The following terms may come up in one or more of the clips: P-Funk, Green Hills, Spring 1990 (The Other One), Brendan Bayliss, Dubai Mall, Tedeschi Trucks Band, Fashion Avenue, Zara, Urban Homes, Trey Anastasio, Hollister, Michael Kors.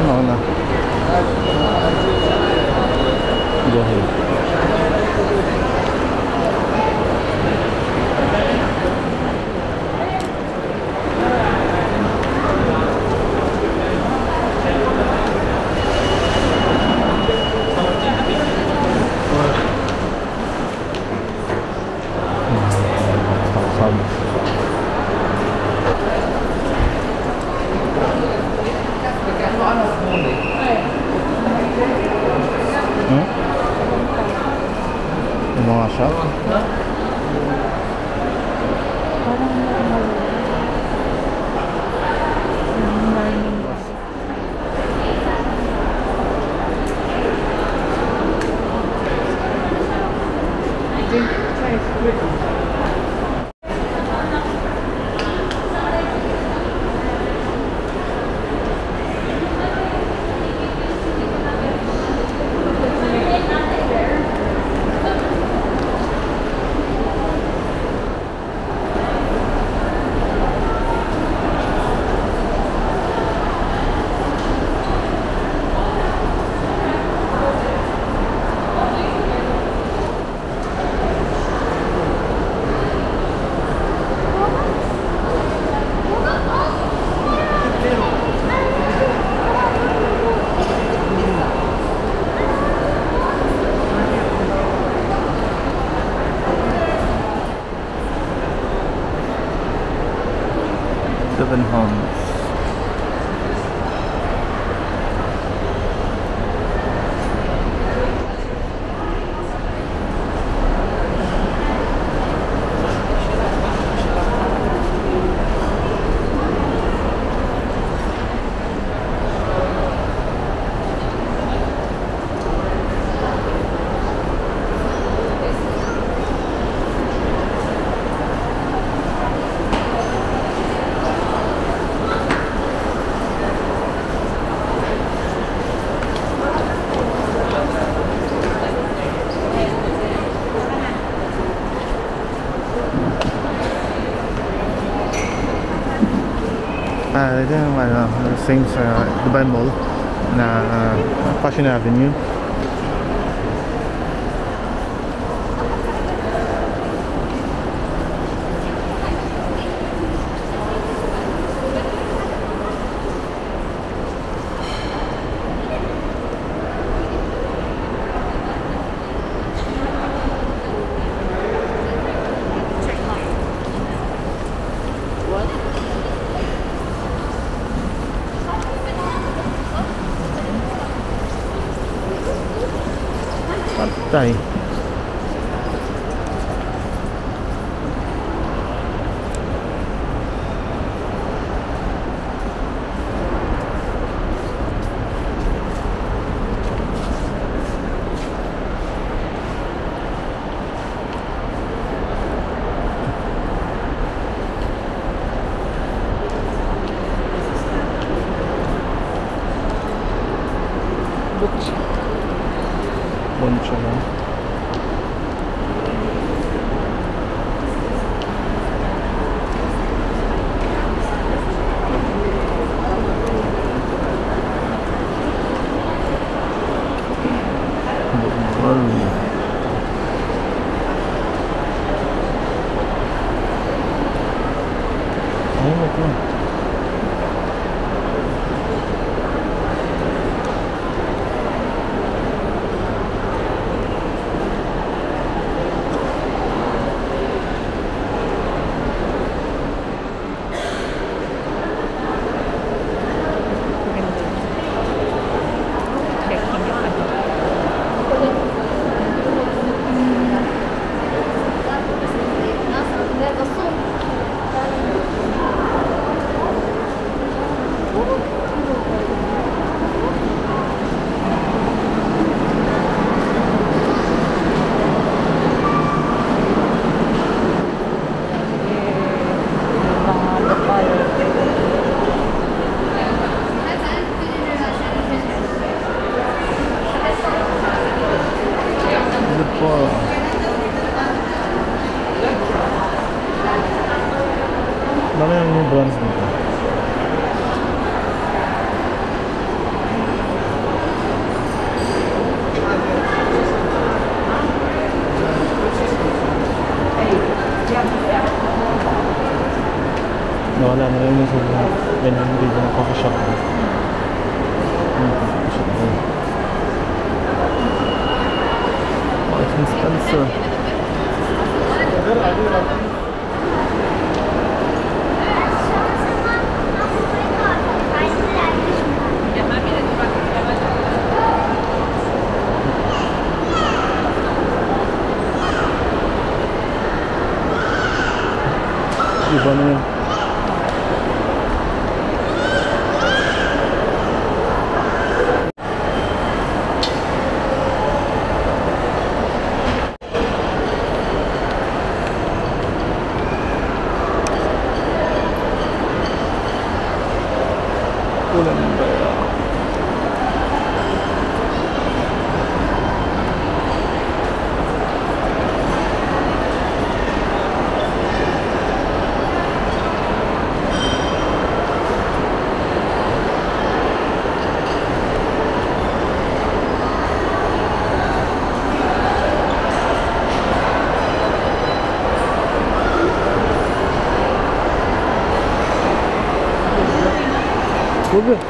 don't know now. Go ahead. Urban Homes. Dito naman, same sa Dubai Mall na Fashion Avenue. Pantai. ano yun. Good.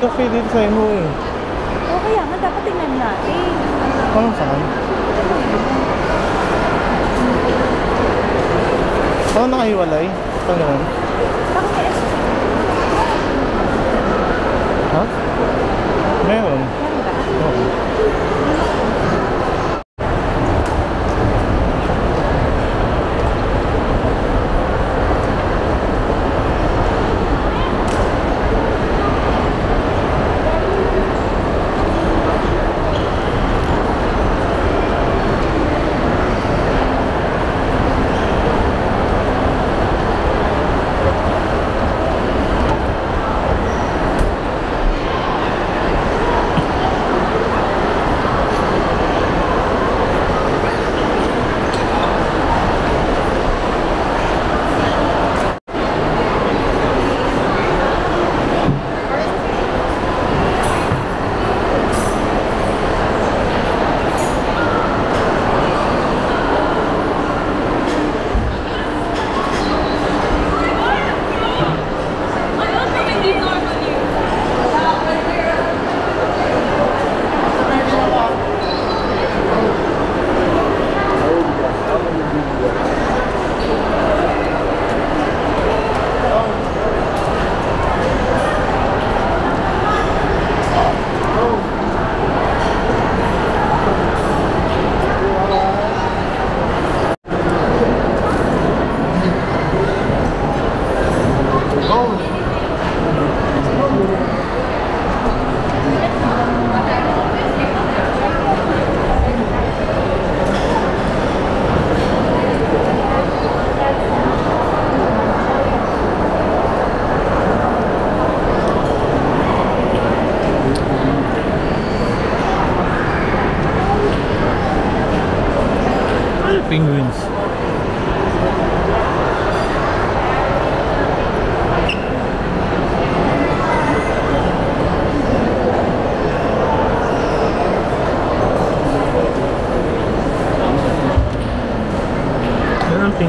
Cafe dito sa inyo eh. O kaya nga, dapat tingnan natin. Anong saan? Saan nakahiwalay? Saan naman? Bakit? Ha? Meron? Meron ba? Oo.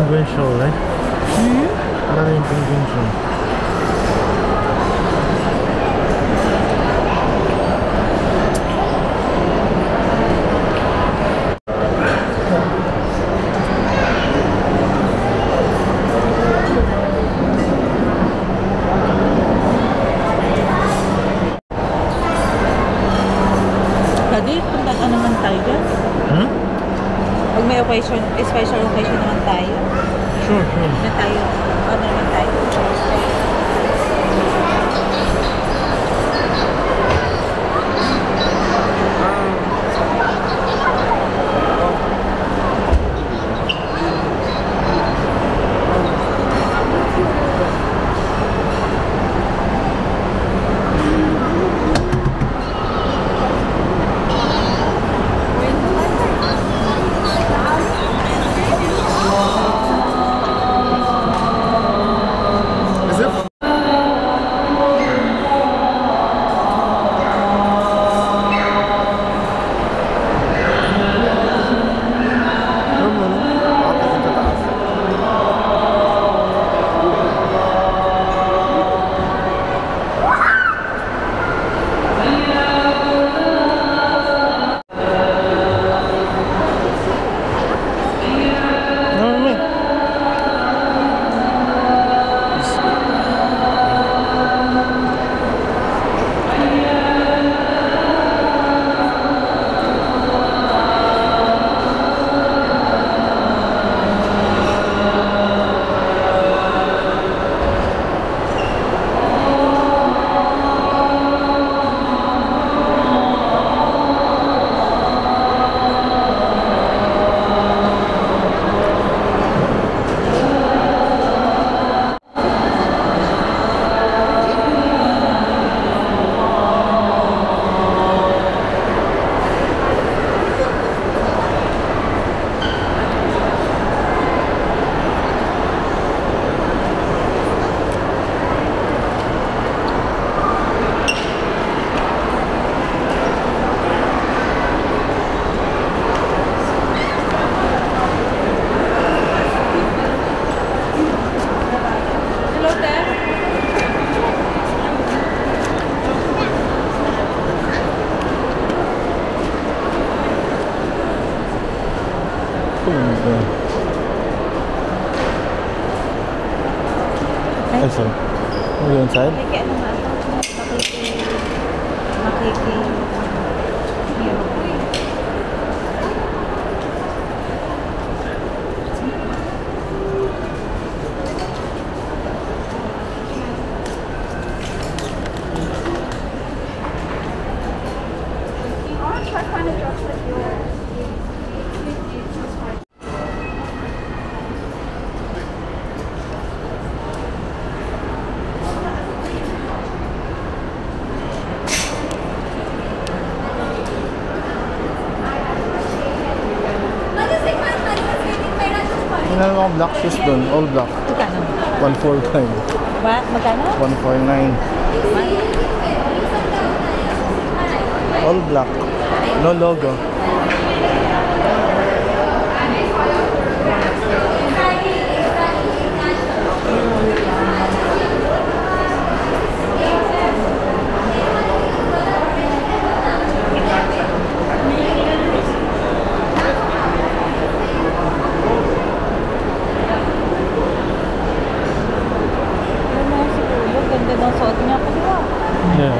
Penguin show, right? Hmm? Parang yung penguin show. Daddy, punta ka naman tayo dyan. Hmm? Pag may occasion, special occasion naman tayo. Sure, sure. Na tayo. Ano naman tayo? Okay. Yes, we'll go inside. Ano mga black shoes doon? All black. Magkano? 149. What? Magkano? 149. All black. No logo. Yeah.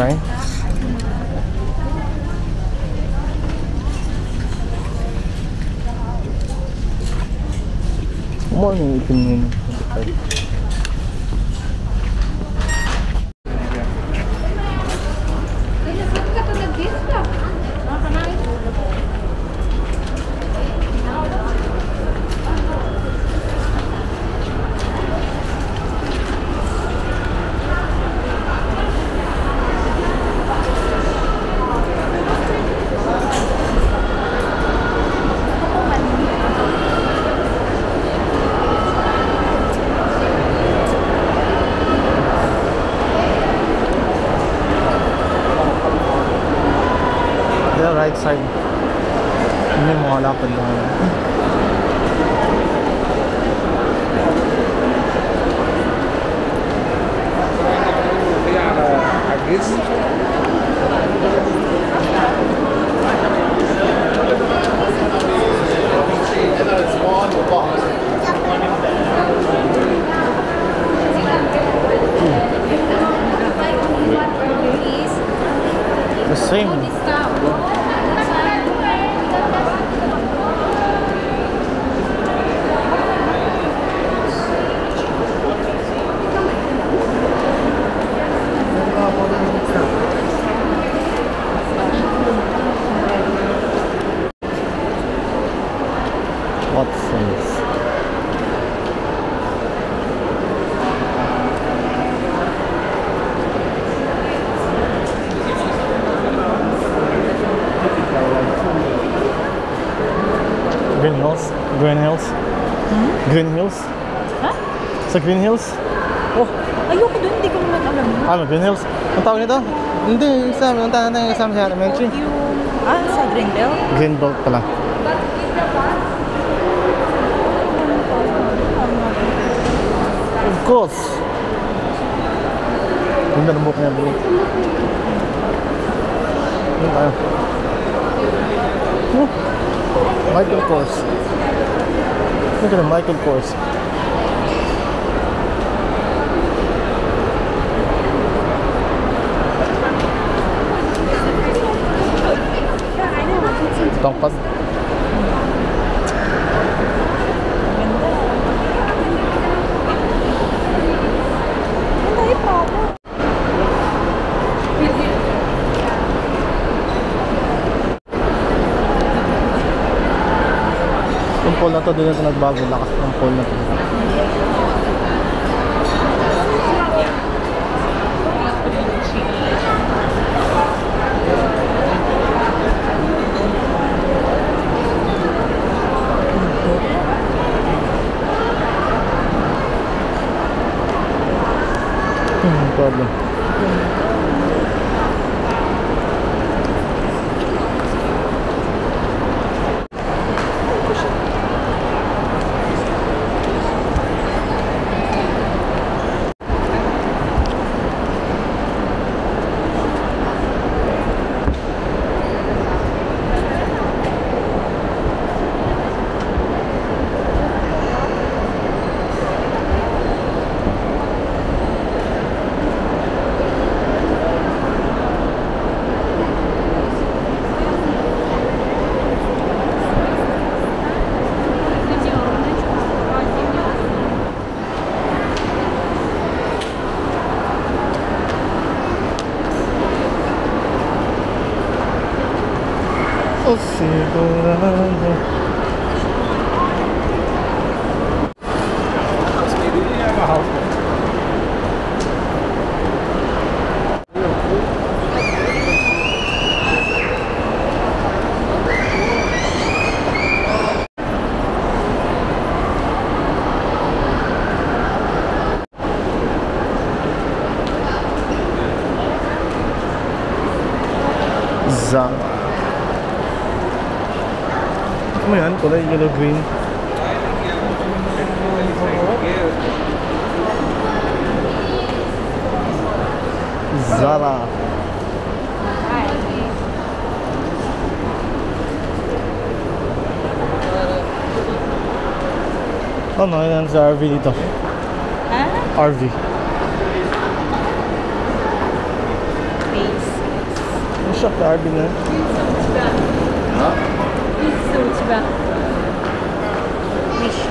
Design. More than you can mean. same. What things? Green Hills. Green Hills. Hmm? Green Hills. Huh? Sa Green Hills? Oh. Ayoko doon, hindi ko naman alam. Ah, Green Hills? Ang tawag nito? Hindi, exam. Ang tawag nito exam sa elementary. Ah, sa Greenbelt? Greenbelt pala. Of course. Ganda ng buhok niya. Doon tayo. Oh. Michael Kors. Look at the Michael Kors. Tongpad. Pool na to, doon na nagbago, lakas ng pool na to. Problem. Ano yan? Kulay yellow-green. Zara. Ano yan sa RV dito? Huh? RV. Ang shop na RV na. Huh? У тебя вещи.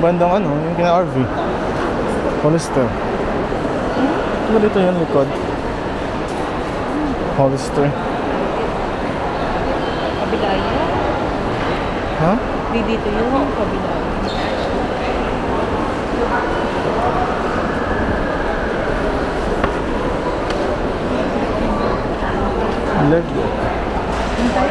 Bandang ano, yung kina-RV Hollister. Ano dito yung likod? Hollister. Kabila yun? Ha? Di dito yung kabila. Left. Hintay.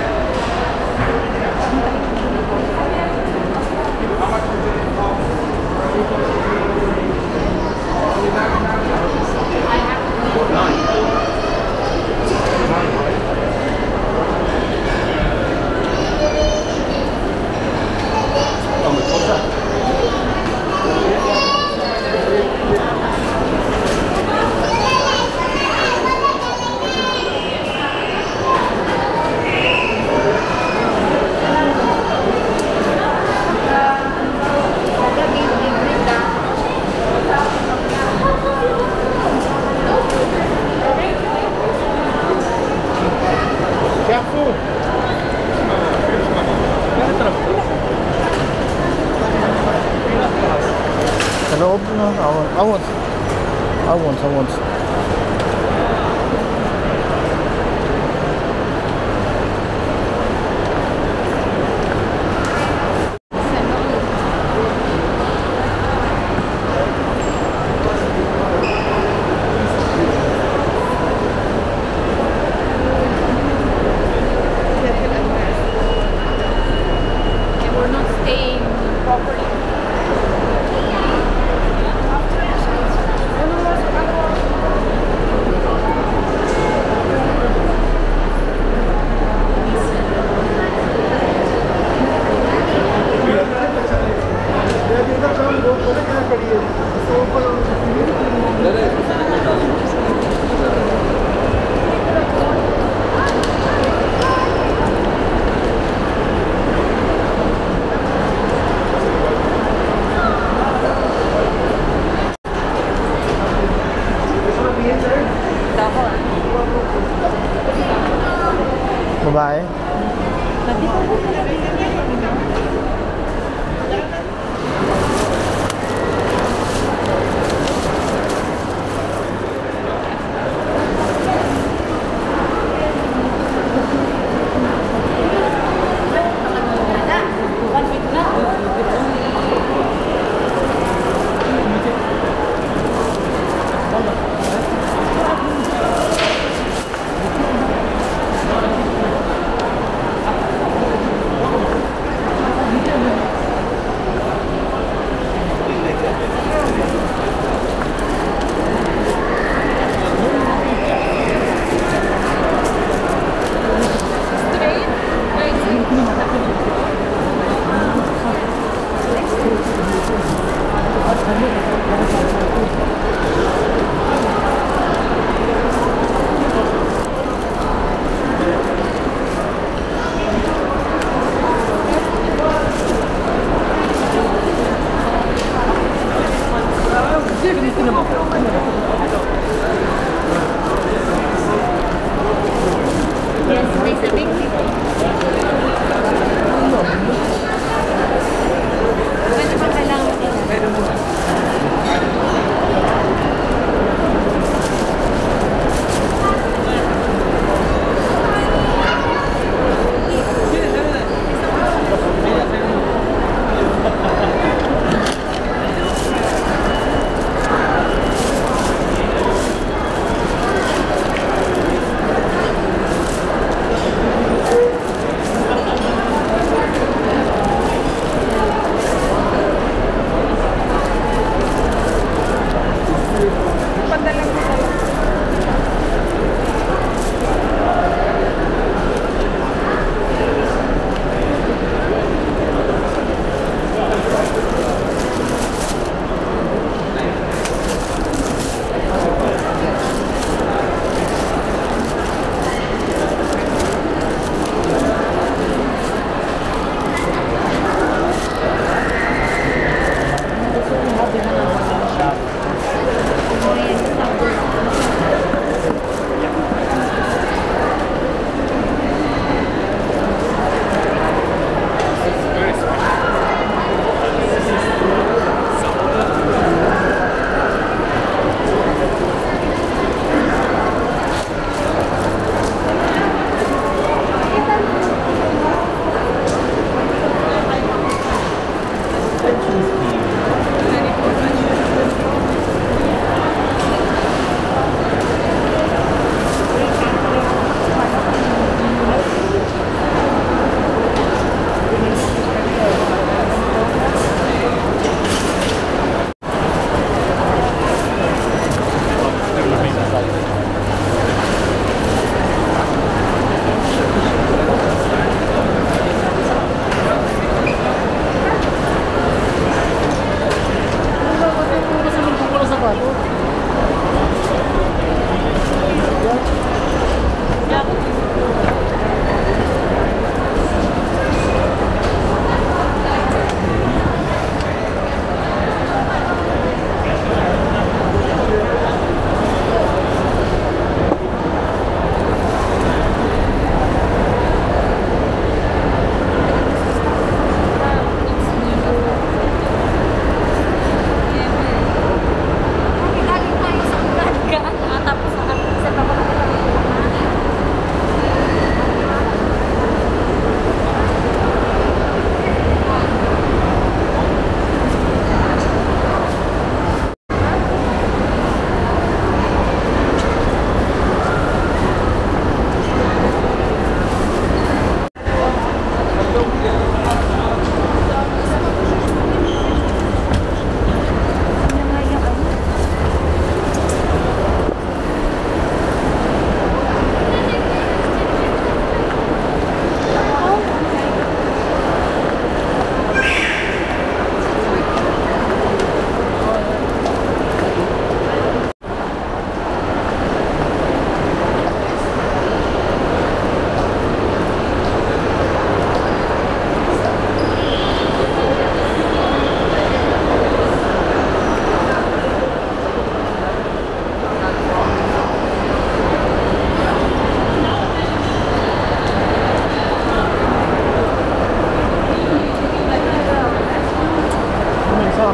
No, no, no. I want.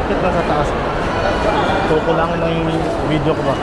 Akit lang sa taas. Kukulangin lang yung video ko ba.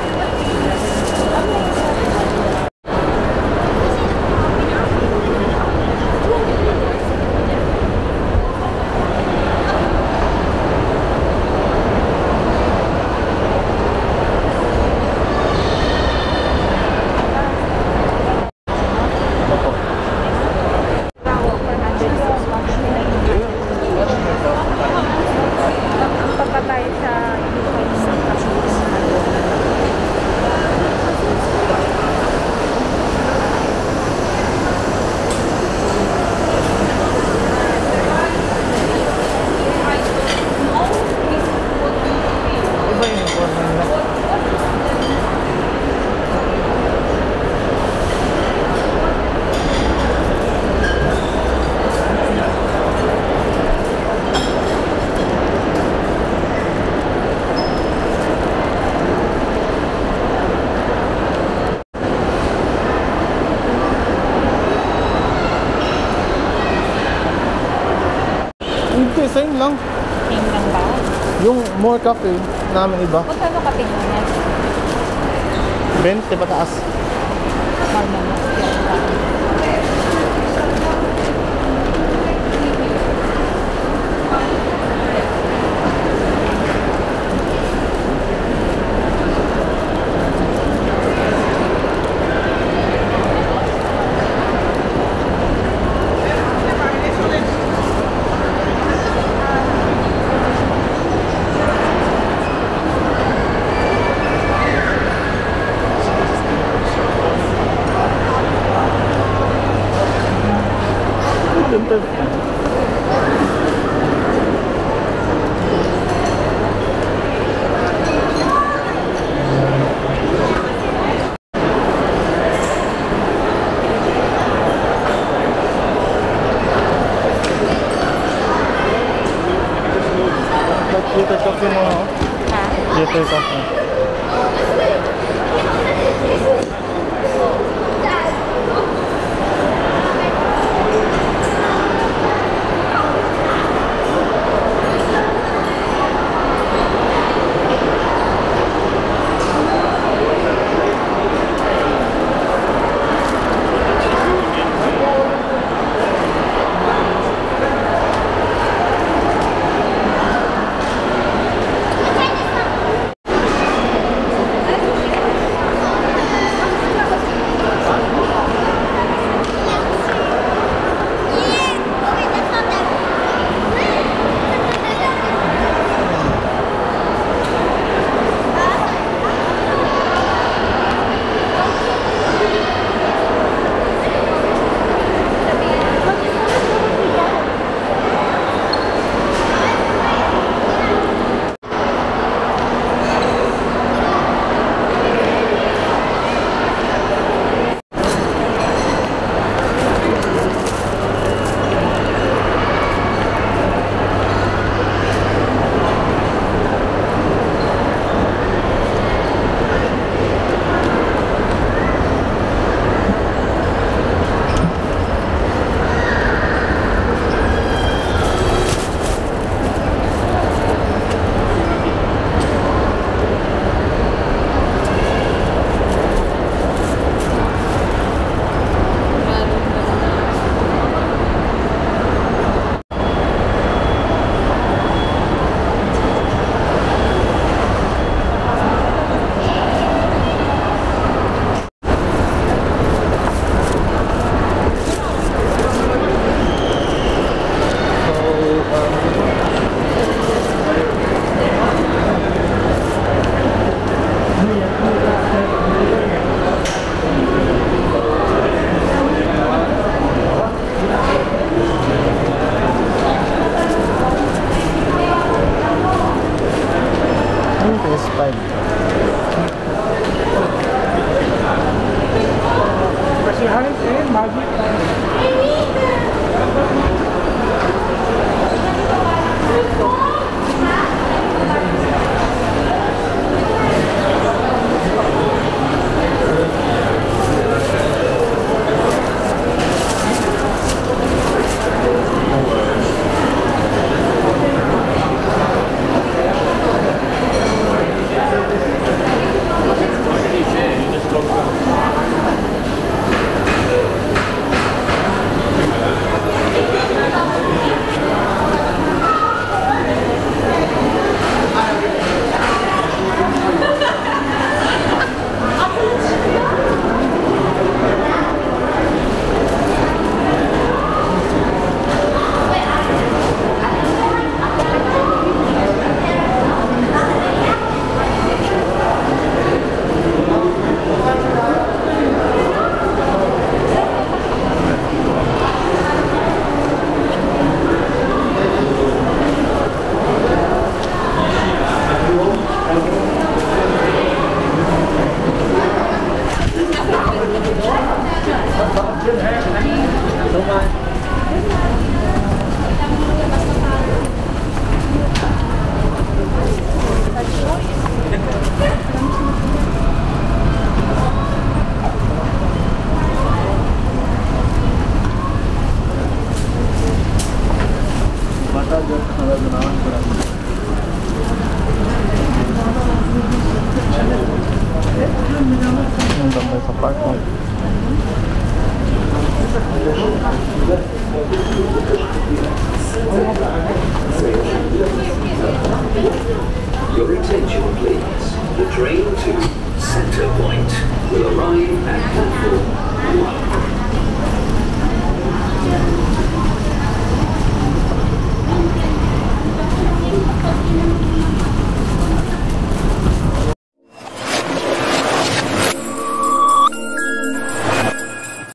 Same lang. Same lang ba? Yung more cafe namin iba. Magkano kape niya? 20 ba taas? Mahal na mas. There's a platform. Your attention, please. The train to Centre Point will arrive at platform 1.